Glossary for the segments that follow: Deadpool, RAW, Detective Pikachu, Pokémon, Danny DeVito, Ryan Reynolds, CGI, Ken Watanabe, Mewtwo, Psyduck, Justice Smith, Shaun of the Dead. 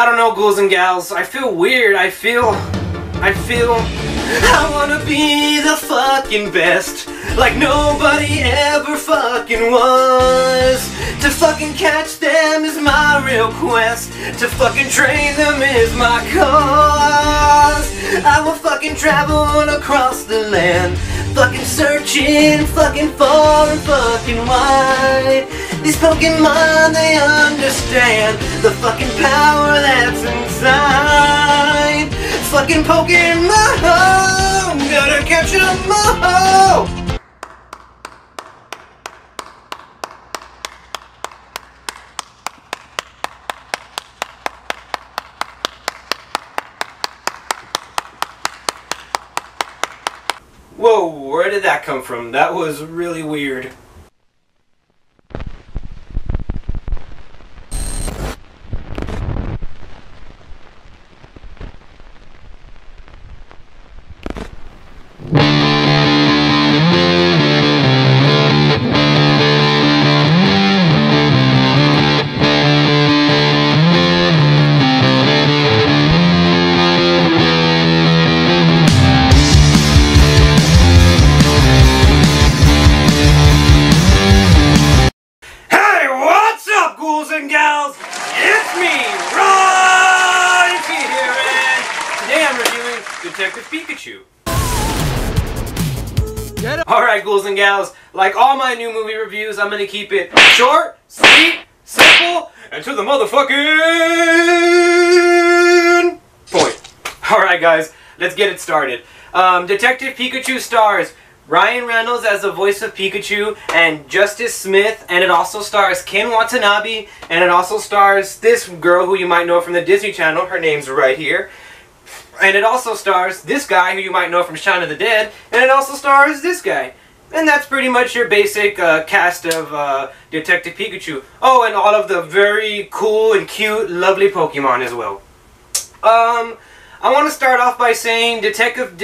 I don't know, ghouls and gals. I feel weird. I wanna be the fucking best, like nobody ever fucking was. To fucking catch them is my real quest, to fucking train them is my cause. I will fucking travel across the land, fucking searching, fucking far and fucking wide. These Pokemon, they understand the fucking power that's inside. Fucking Pokemon, I'm gonna catch 'em all! Whoa, where did that come from? That was really weird. Detective Pikachu. Alright, ghouls and gals, like all my new movie reviews, I'm gonna keep it short, sweet, simple, and to the motherfucking point. Alright guys, let's get it started. Detective Pikachu stars Ryan Reynolds as the voice of Pikachu and Justice Smith, and it also stars Ken Watanabe, and it also stars this girl who you might know from the Disney Channel, her name's right here. And it also stars this guy, who you might know from Shaun of the Dead, and it also stars this guy. And that's pretty much your basic cast of Detective Pikachu. Oh, and all of the very cool and cute, lovely Pokemon as well. I want to start off by saying Detective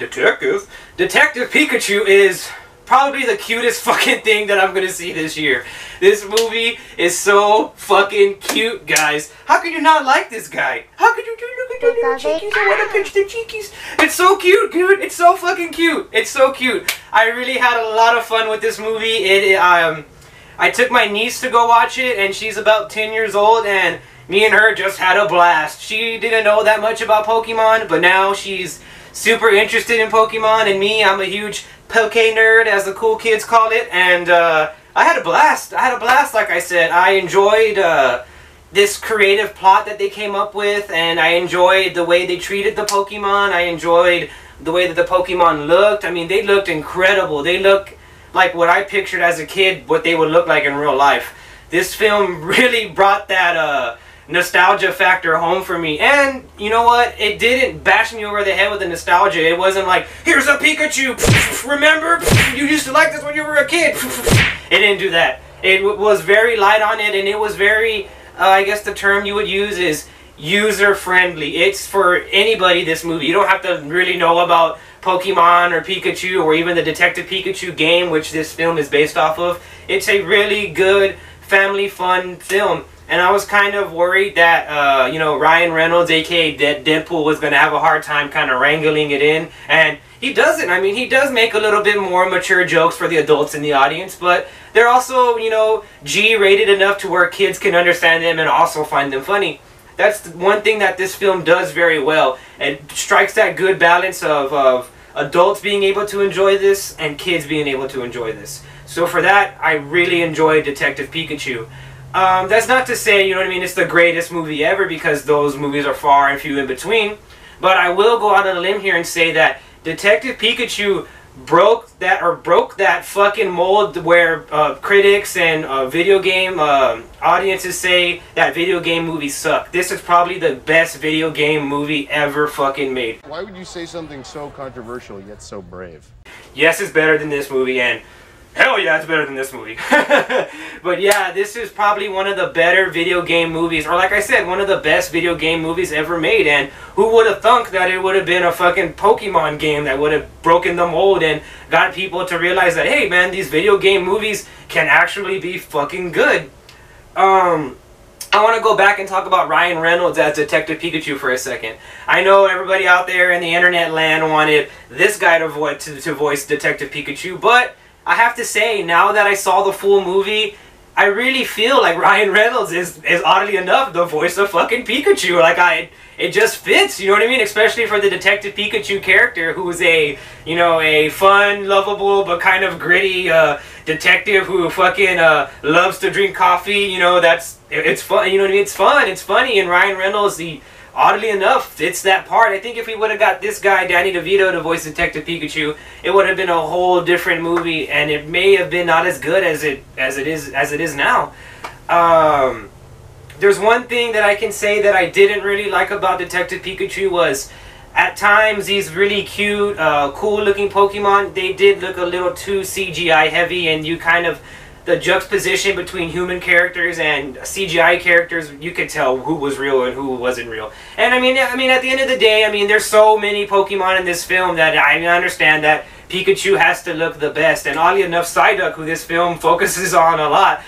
Pikachu is probably the cutest fucking thing that I'm gonna see this year. This movie is so fucking cute, guys. How could you not like this guy? How could you look at the little cheekies? I wanna pinch the cheekies. It's so cute, dude. It's so fucking cute. It's so cute. I really had a lot of fun with this movie. I took my niece to go watch it, and she's about 10 years old, and me and her just had a blast. She didn't know that much about Pokemon, but now she's super interested in Pokemon, and me, I'm a huge Poke nerd, as the cool kids call it, and I had a blast. Like I said, I enjoyed this creative plot that they came up with, and I enjoyed the way they treated the Pokemon. I enjoyed the way that the Pokemon looked. I mean, they looked incredible. They look like what I pictured as a kid, what they would look like in real life. This film really brought that nostalgia factor home for me, and you know what, it didn't bash me over the head with the nostalgia. It wasn't like, here's a Pikachu, remember, you used to like this when you were a kid. It didn't do that. It was very light on it, and it was very, I guess the term you would use is user friendly. It's for anybody, this movie. You don't have to really know about Pokemon or Pikachu or even the Detective Pikachu game, which this film is based off of. It's a really good family fun film. And I was kind of worried that, you know, Ryan Reynolds, a.k.a. Deadpool, was going to have a hard time kind of wrangling it in. And he doesn't. I mean, he does make a little bit more mature jokes for the adults in the audience. But they're also, you know, G-rated enough to where kids can understand them and also find them funny. That's one thing that this film does very well. It strikes that good balance of adults being able to enjoy this and kids being able to enjoy this. So for that, I really enjoyed Detective Pikachu. That's not to say, you know what I mean, it's the greatest movie ever, because those movies are far and few in between. But I will go out on a limb here and say that Detective Pikachu broke that fucking mold where critics and video game audiences say that video game movies suck. This is probably the best video game movie ever fucking made. Why would you say something so controversial yet so brave? Yes, it's better than this movie, and hell yeah, it's better than this movie. But yeah, this is probably one of the better video game movies, or like I said, one of the best video game movies ever made. And who would have thunk that it would have been a fucking Pokemon game that would have broken the mold and got people to realize that, hey man, these video game movies can actually be fucking good. I want to go back and talk about Ryan Reynolds as Detective Pikachu for a second. I know everybody out there in the internet land wanted this guy to voice Detective Pikachu, but I have to say, now that I saw the full movie, I really feel like Ryan Reynolds is oddly enough the voice of fucking Pikachu. Like, it just fits, you know what I mean? Especially for the Detective Pikachu character, who's a, you know, a fun, lovable, but kind of gritty detective who fucking loves to drink coffee. You know, it's fun, you know what I mean? It's fun, it's funny, and Ryan Reynolds, oddly enough, fits that part. I think if we would have got this guy, Danny DeVito, to voice Detective Pikachu, it would have been a whole different movie, and it may have been not as good as it is now. There's one thing that I can say that I didn't really like about Detective Pikachu was, at times, these really cute, cool-looking Pokemon, they did look a little too CGI-heavy, and you kind of, the juxtaposition between human characters and CGI characters, you could tell who was real and who wasn't real. And I mean, at the end of the day, I mean, there's so many Pokemon in this film that I understand that Pikachu has to look the best. And oddly enough, Psyduck, who this film focuses on a lot,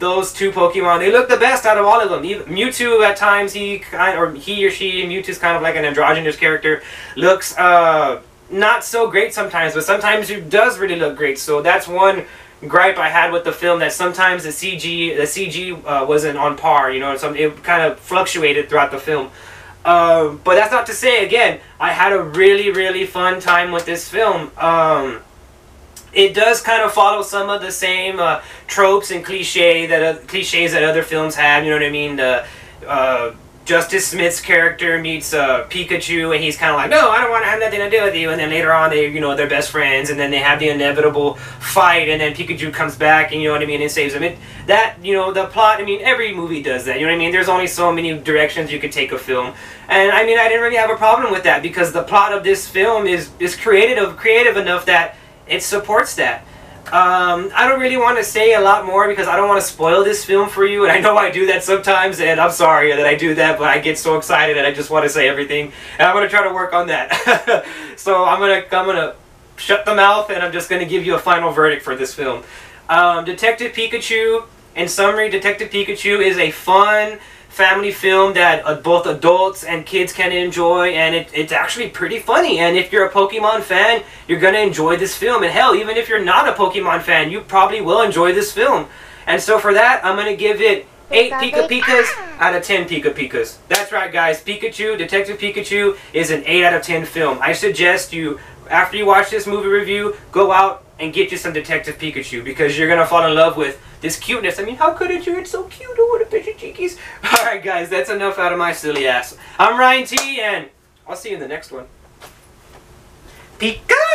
those two Pokemon, they look the best out of all of them. Mewtwo, at times, he or she, Mewtwo's kind of like an androgynous character, looks not so great sometimes, but sometimes he does really look great. So that's one gripe I had with the film, that sometimes the CG wasn't on par, you know, so it kind of fluctuated throughout the film. But that's not to say, again, I had a really, really fun time with this film. It does kind of follow some of the same tropes and cliches that other films have, you know what I mean? Justice Smith's character meets Pikachu, and he's kind of like, no, I don't want to have nothing to do with you. And then later on, they're best friends, and then they have the inevitable fight, and then Pikachu comes back, and you know what I mean, and saves him. The plot, I mean, every movie does that, you know what I mean? There's only so many directions you could take a film. And I mean, I didn't really have a problem with that, because the plot of this film is creative enough that it supports that. I don't really want to say a lot more because I don't want to spoil this film for you, and I know I do that sometimes, and I'm sorry that I do that, but I get so excited and I just want to say everything, and I'm going to try to work on that. So I'm gonna shut the mouth, and I'm just going to give you a final verdict for this film. Detective Pikachu, in summary, Detective Pikachu is a fun family film that both adults and kids can enjoy, and it's actually pretty funny, and if you're a Pokemon fan, you're gonna enjoy this film, and hell, even if you're not a Pokemon fan, you probably will enjoy this film. And so for that, I'm gonna give it 8 Pika Pikas out of 10 Pika Pikas. That's right, guys, Pikachu, Detective Pikachu is an 8 out of 10 film. I suggest you, after you watch this movie review, go out and get you some Detective Pikachu, because you're gonna fall in love with this cuteness. I mean, how couldn't you? It's so cute. I want to pinch your cheekies. Alright, guys, that's enough out of my silly ass. I'm Ryan T, and I'll see you in the next one. Pika!